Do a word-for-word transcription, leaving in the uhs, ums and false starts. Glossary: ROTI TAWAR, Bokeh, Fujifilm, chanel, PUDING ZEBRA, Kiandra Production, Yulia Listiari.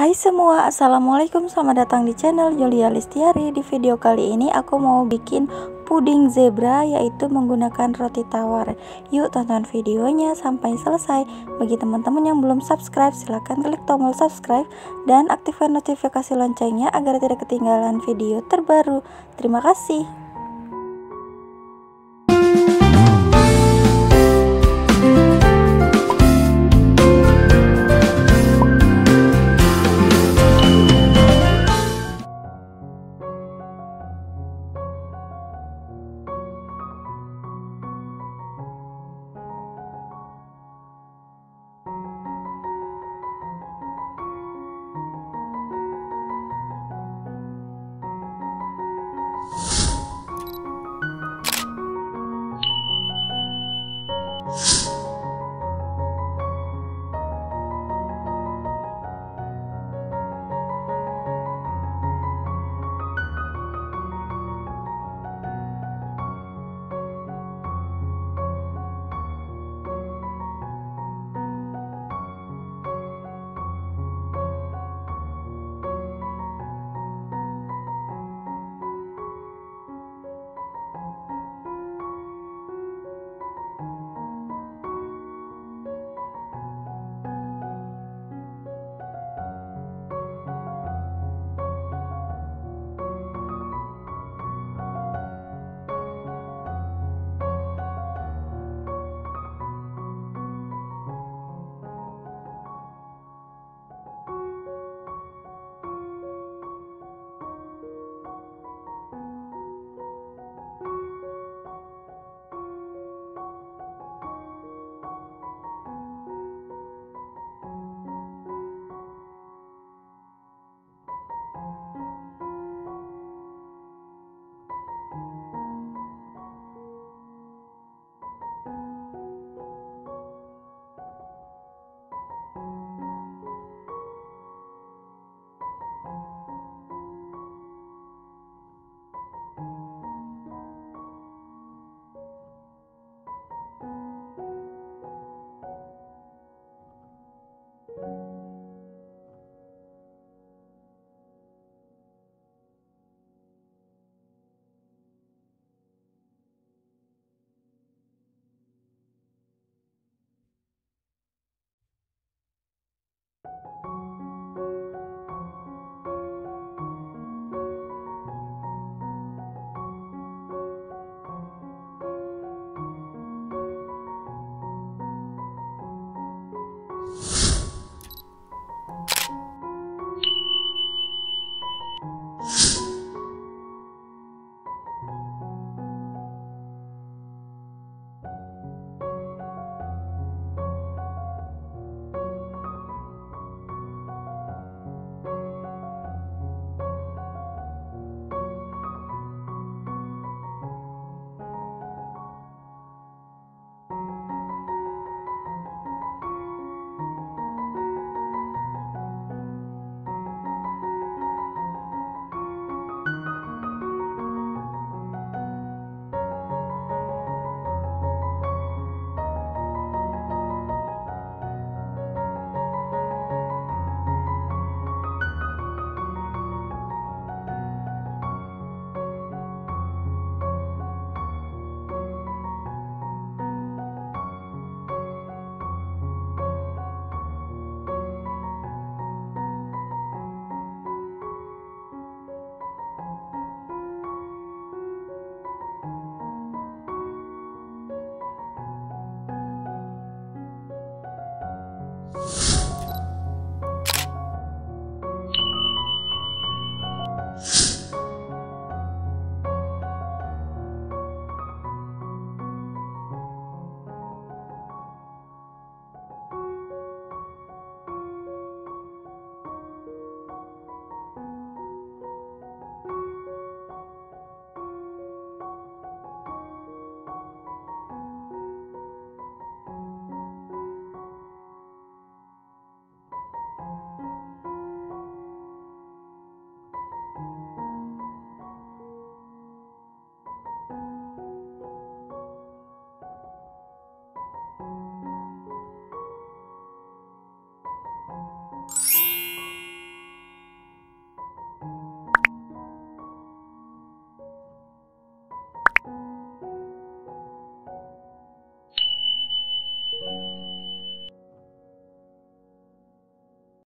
Hai semua, assalamualaikum, selamat datang di channel Yulia Listiari. Di video kali ini aku mau bikin puding zebra, yaitu menggunakan roti tawar. Yuk tonton videonya sampai selesai. Bagi teman-teman yang belum subscribe, silahkan klik tombol subscribe dan aktifkan notifikasi loncengnya agar tidak ketinggalan video terbaru. Terima kasih.